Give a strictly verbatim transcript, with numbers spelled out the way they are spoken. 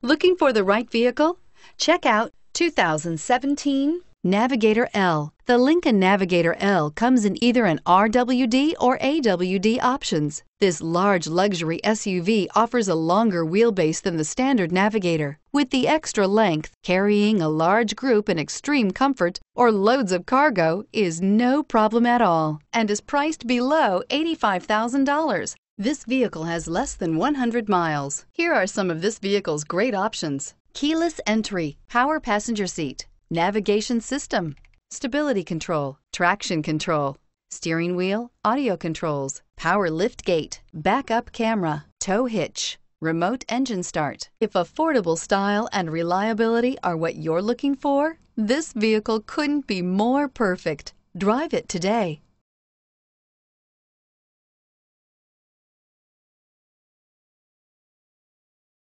Looking for the right vehicle? Check out two thousand seventeen Navigator L. The Lincoln Navigator L comes in either an R W D or A W D options. This large luxury S U V offers a longer wheelbase than the standard Navigator, with the extra length. Carrying a large group in extreme comfort or loads of cargo is no problem at all, and is priced below eighty-five thousand dollars. This vehicle has less than one hundred miles. Here are some of this vehicle's great options: keyless entry, power passenger seat, navigation system, stability control, traction control, steering wheel audio controls, power lift gate, backup camera, tow hitch, remote engine start. If affordable style and reliability are what you're looking for, this vehicle couldn't be more perfect. Drive it today.